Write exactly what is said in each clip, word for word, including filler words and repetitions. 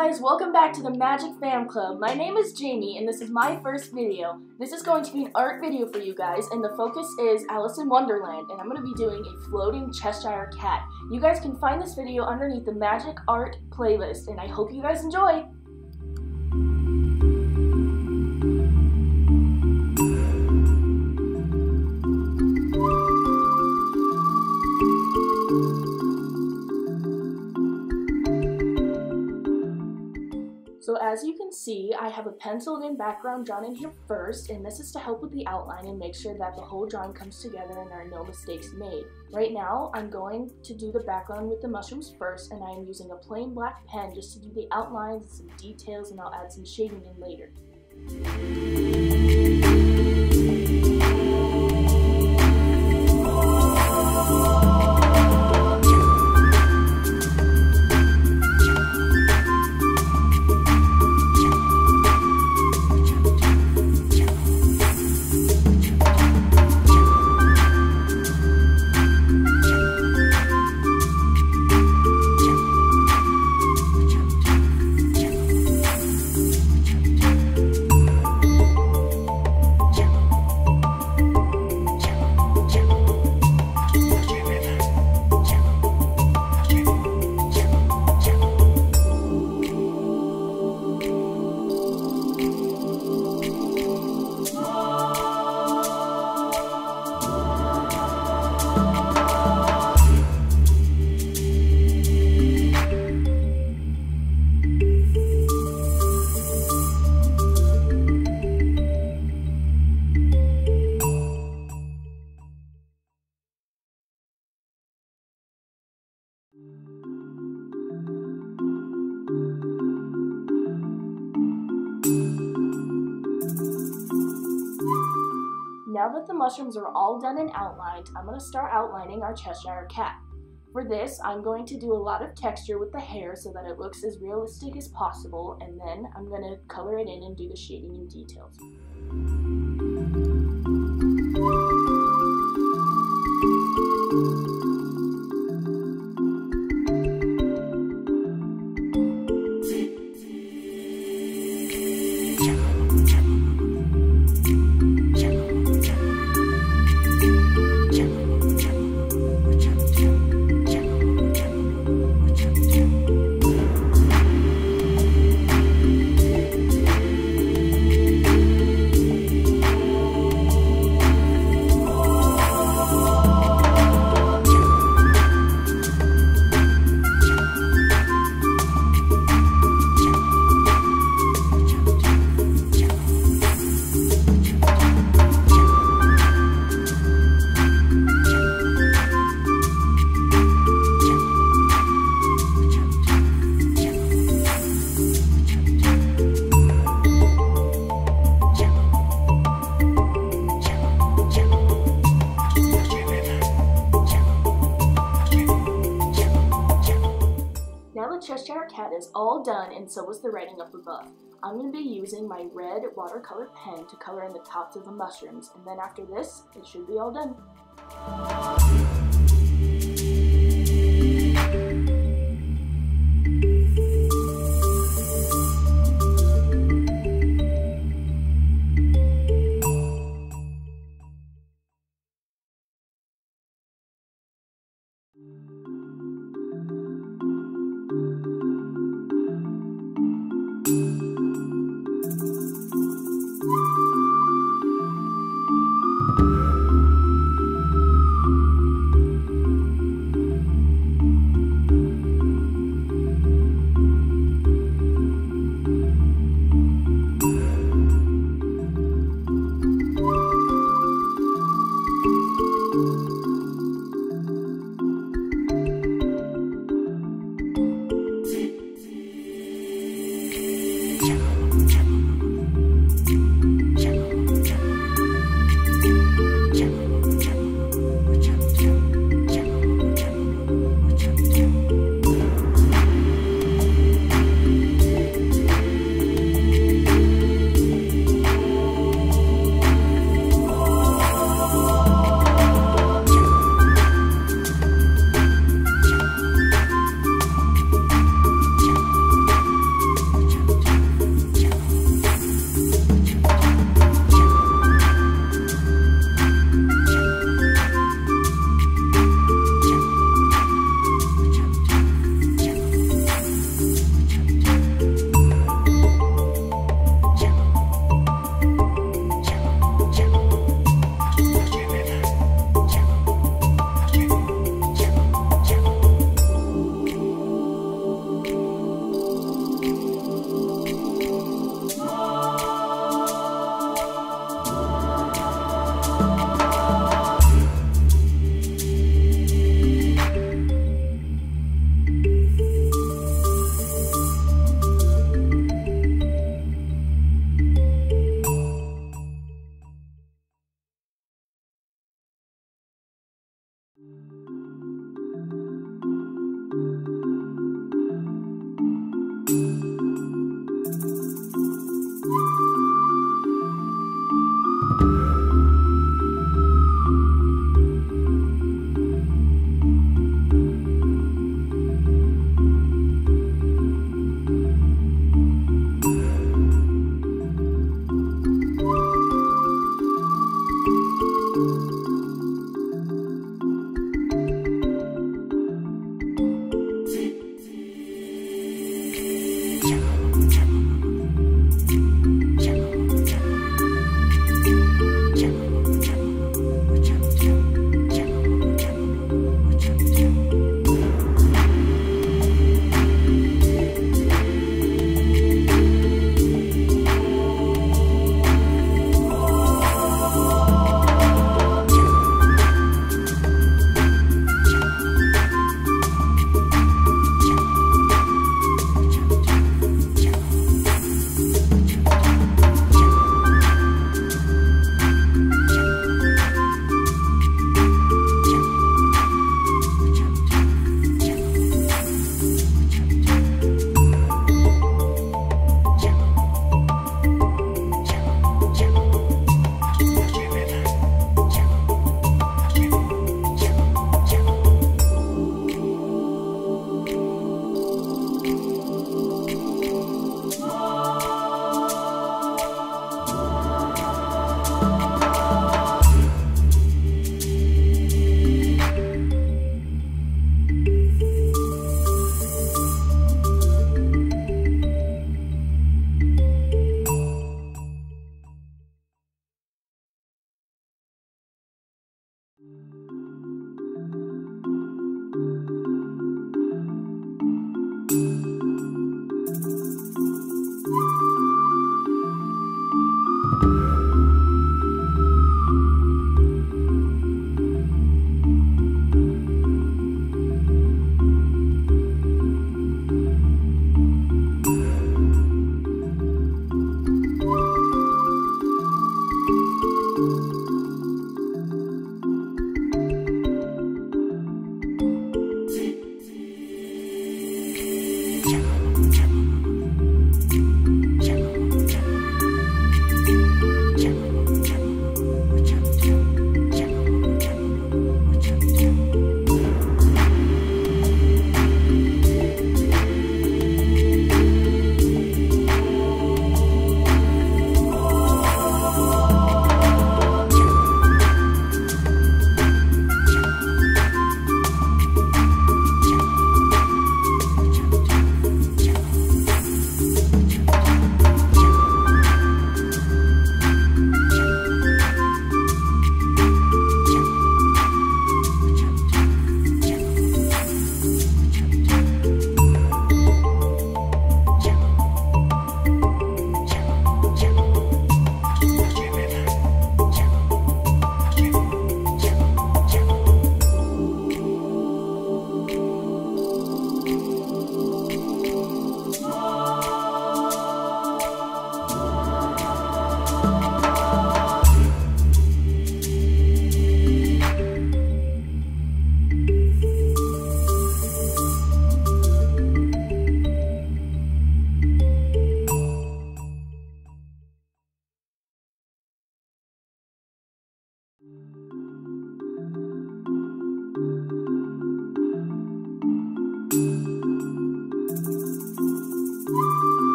guys, welcome back to the Magic Fam Club. My name is Jamie and this is my first video. This is going to be an art video for you guys and the focus is Alice in Wonderland and I'm going to be doing a floating Cheshire cat. You guys can find this video underneath the Magic Art playlist and I hope you guys enjoy! So as you can see, I have a penciled in background drawn in here first, and this is to help with the outline and make sure that the whole drawing comes together and there are no mistakes made. Right now, I'm going to do the background with the mushrooms first, and I am using a plain black pen just to do the outlines and some details, and I'll add some shading in later. Now that the mushrooms are all done and outlined, I'm going to start outlining our Cheshire cat. For this, I'm going to do a lot of texture with the hair so that it looks as realistic as possible, and then I'm going to color it in and do the shading and details. Cheshire cat is all done and so was the writing up above. I'm going to be using my red watercolor pen to color in the tops of the mushrooms, and then after this, it should be all done.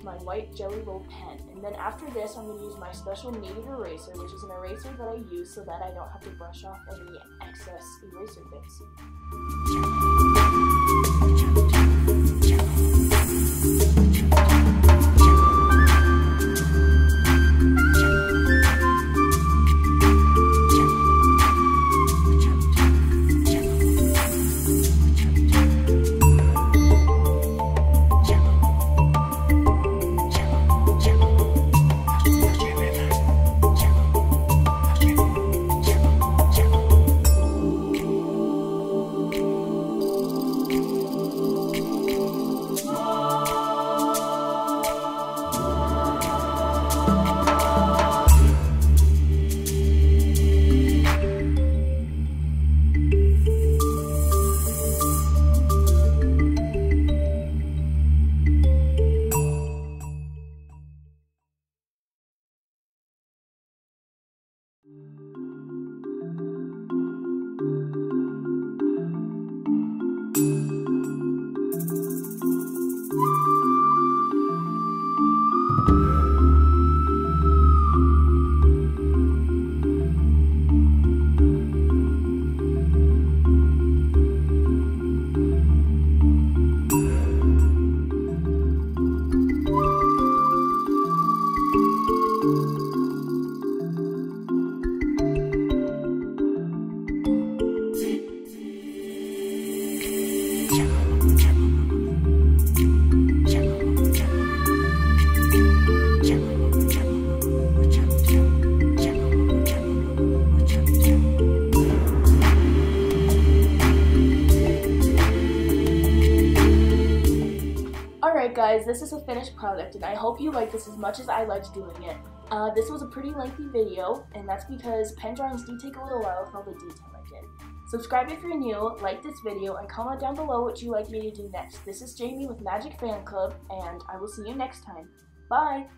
with my white jelly roll pen. And then after this, I'm going to use my special kneaded eraser, which is an eraser that I use so that I don't have to brush off any excess eraser bits. Guys, this is a finished product and I hope you like this as much as I liked doing it. Uh, this was a pretty lengthy video, and that's because pen drawings do take a little while with all the detail I did. Subscribe if you're new, like this video, and comment down below what you like me to do next. This is Jamie with Magic Fam Club, and I will see you next time. Bye!